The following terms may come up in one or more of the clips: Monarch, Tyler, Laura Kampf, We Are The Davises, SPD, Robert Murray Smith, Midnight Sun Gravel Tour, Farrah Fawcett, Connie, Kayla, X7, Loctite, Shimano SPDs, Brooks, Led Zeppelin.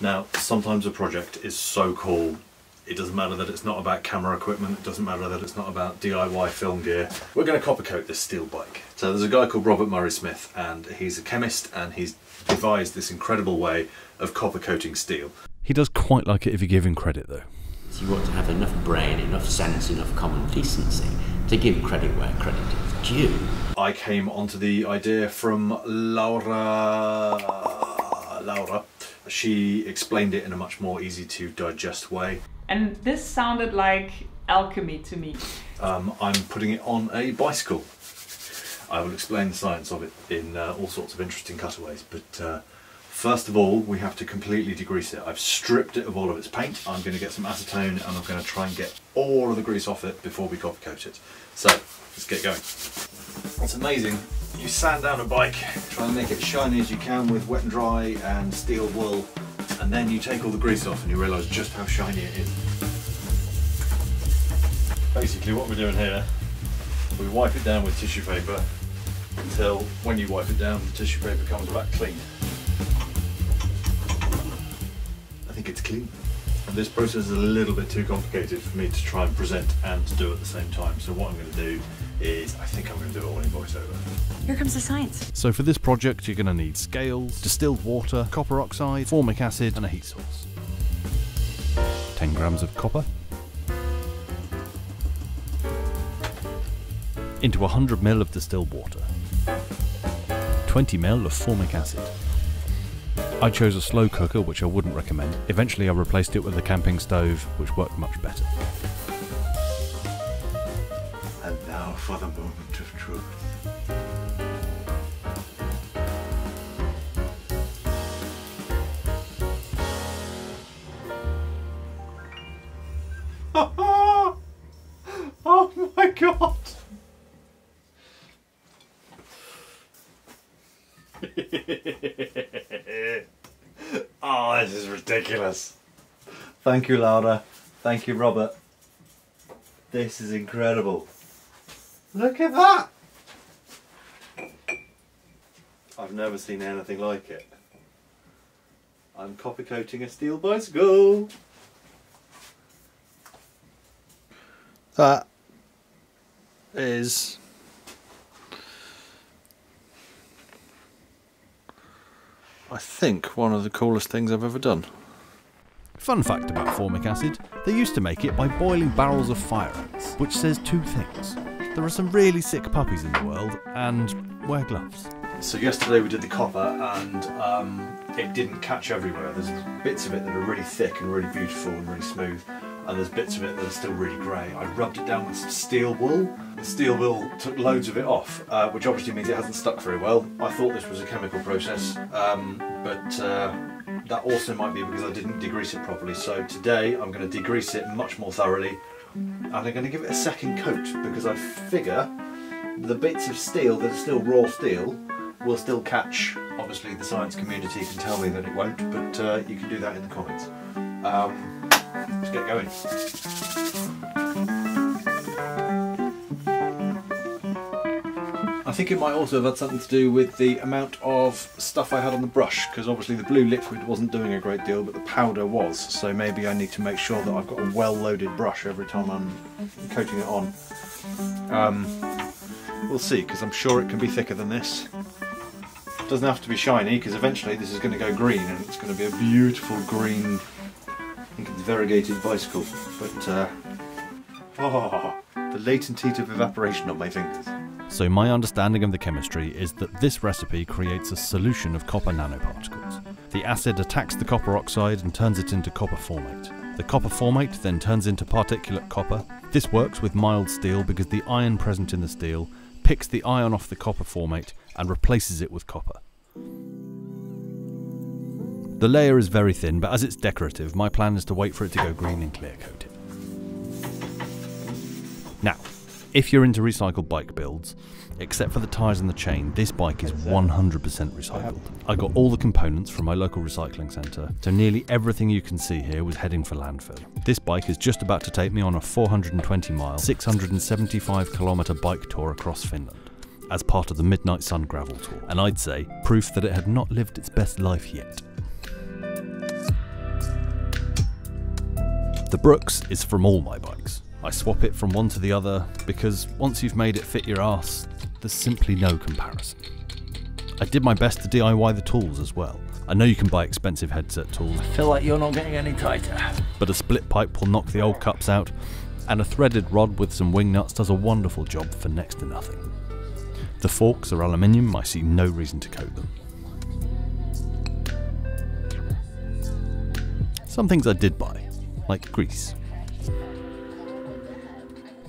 Now, sometimes a project is so cool, it doesn't matter that it's not about camera equipment, it doesn't matter that it's not about DIY film gear. We're going to copper coat this steel bike. So there's a guy called Robert Murray Smith, and he's a chemist, and he's devised this incredible way of copper coating steel. He does quite like it if you give him credit though. You want to have enough brain, enough sense, enough common decency to give credit where credit is due. I came onto the idea from Laura. She explained it in a much more easy to digest way. And this sounded like alchemy to me. I'm putting it on a bicycle. I will explain the science of it in all sorts of interesting cutaways, but first of all, we have to completely degrease it. I've stripped it of all of its paint. I'm going to get some acetone and I'm going to try and get all of the grease off it before we copper coat it. So, let's get going. It's amazing. You sand down a bike, try and make it shiny as you can with wet and dry and steel wool, and then you take all the grease off and you realise just how shiny it is. Basically what we're doing here, we wipe it down with tissue paper until when you wipe it down, the tissue paper comes back clean. It's clean. And this process is a little bit too complicated for me to try and present and to do at the same time. So what I'm going to do is, I think I'm going to do it all in voiceover. Here comes the science. So for this project you're going to need scales, distilled water, copper oxide, formic acid and a heat source. 10 grams of copper. Into 100 ml of distilled water. 20 ml of formic acid. I chose a slow cooker, which I wouldn't recommend. Eventually I replaced it with a camping stove, which worked much better. And now for the moment of truth. Oh my God! Oh, this is ridiculous. Thank you, Laura. Thank you, Robert. This is incredible. Look at that! I've never seen anything like it. I'm copper coating a steel bicycle. That is I think one of the coolest things I've ever done. Fun fact about formic acid, they used to make it by boiling barrels of fire ants, which says two things. There are some really sick puppies in the world, and wear gloves. So yesterday we did the copper and it didn't catch everywhere. There's bits of it that are really thick and really beautiful and really smooth, and there's bits of it that are still really grey. I rubbed it down with some steel wool. The steel wool took loads of it off, which obviously means it hasn't stuck very well. I thought this was a chemical process, but that also might be because I didn't degrease it properly. So today I'm going to degrease it much more thoroughly, and I'm going to give it a second coat because I figure the bits of steel that are still raw steel will still catch. Obviously the science community can tell me that it won't, but you can do that in the comments. Let's get going. I think it might also have had something to do with the amount of stuff I had on the brush, because obviously the blue liquid wasn't doing a great deal, but the powder was, so maybe I need to make sure that I've got a well-loaded brush every time I'm coating it on. We'll see, because I'm sure it can be thicker than this. It doesn't have to be shiny, because eventually this is going to go green, and it's going to be a beautiful green variegated bicycle, but the latent heat of evaporation on my fingers. So my understanding of the chemistry is that this recipe creates a solution of copper nanoparticles. The acid attacks the copper oxide and turns it into copper formate. The copper formate then turns into particulate copper. This works with mild steel because the iron present in the steel picks the iron off the copper formate and replaces it with copper. The layer is very thin, but as it's decorative, my plan is to wait for it to go green and clear coat it. Now, if you're into recycled bike builds, except for the tyres and the chain, this bike is 100% recycled. I got all the components from my local recycling centre, so nearly everything you can see here was heading for landfill. This bike is just about to take me on a 420-mile, 675-kilometre bike tour across Finland, as part of the Midnight Sun Gravel Tour, and I'd say proof that it had not lived its best life yet. The Brooks is from all my bikes. I swap it from one to the other because once you've made it fit your ass, there's simply no comparison. I did my best to DIY the tools as well. I know you can buy expensive headset tools. I feel like you're not getting any tighter. But a split pipe will knock the old cups out, and a threaded rod with some wing nuts does a wonderful job for next to nothing. The forks are aluminium, I see no reason to coat them. Some things I did buy, like grease.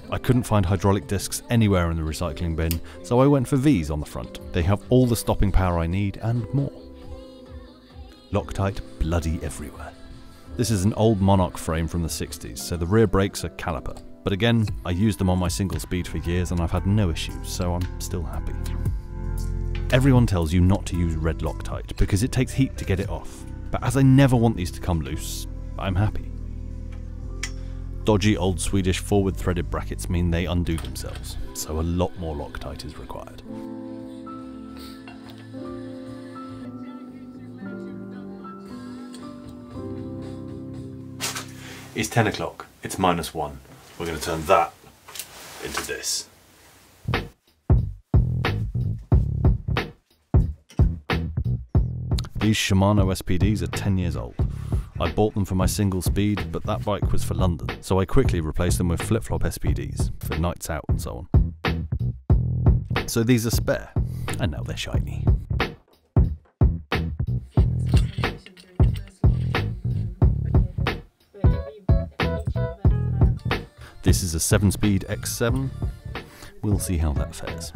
I couldn't find hydraulic discs anywhere in the recycling bin, so I went for these on the front. They have all the stopping power I need and more. Loctite bloody everywhere. This is an old Monarch frame from the 60s, so the rear brakes are caliper. But again, I used them on my single speed for years and I've had no issues, so I'm still happy. Everyone tells you not to use red Loctite because it takes heat to get it off, but as I never want these to come loose, I'm happy. Dodgy old Swedish forward threaded brackets mean they undo themselves, so a lot more Loctite is required. It's 10 o'clock, it's -1. We're going to turn that into this. These Shimano SPDs are 10 years old. I bought them for my single speed, but that bike was for London, so I quickly replaced them with flip-flop SPDs for nights out and so on. So these are spare, and now they're shiny. This is a 7-speed X7. We'll see how that fares.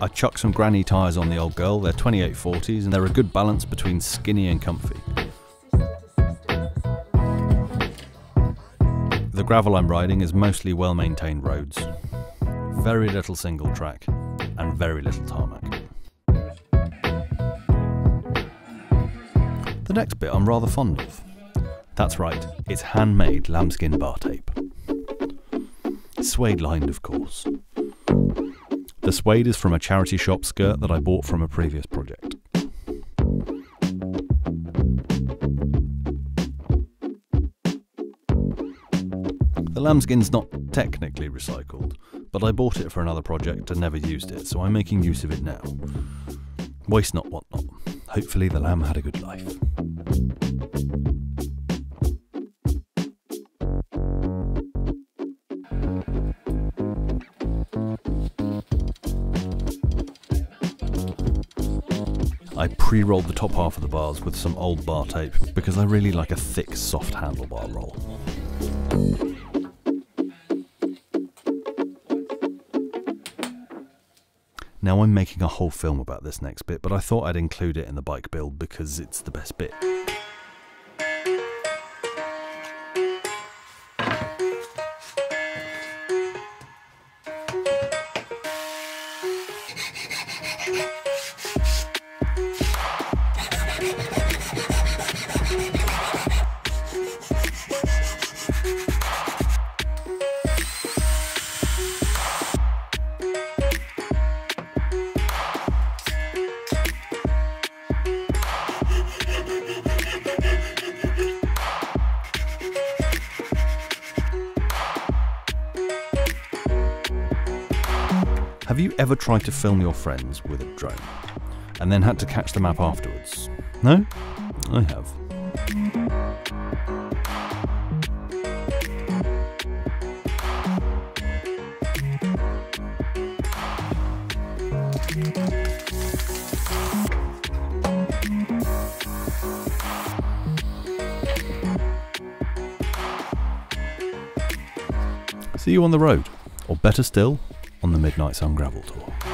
I chuck some granny tyres on the old girl, they're 2840s and they're a good balance between skinny and comfy. The gravel I'm riding is mostly well maintained roads, very little single track and very little tarmac. The next bit I'm rather fond of. That's right, it's handmade lambskin bar tape. Suede lined of course. The suede is from a charity shop skirt that I bought from a previous project. The lambskin's not technically recycled, but I bought it for another project and never used it, so I'm making use of it now. Waste not, want not. Hopefully the lamb had a good life. I pre-rolled the top half of the bars with some old bar tape because I really like a thick, soft handlebar roll. Now I'm making a whole film about this next bit, but I thought I'd include it in the bike build because it's the best bit. Have you ever tried to film your friends with a drone and then had to catch the map afterwards? No? I have. See you on the road, or better still, on the Midnight Sun Gravel Tour.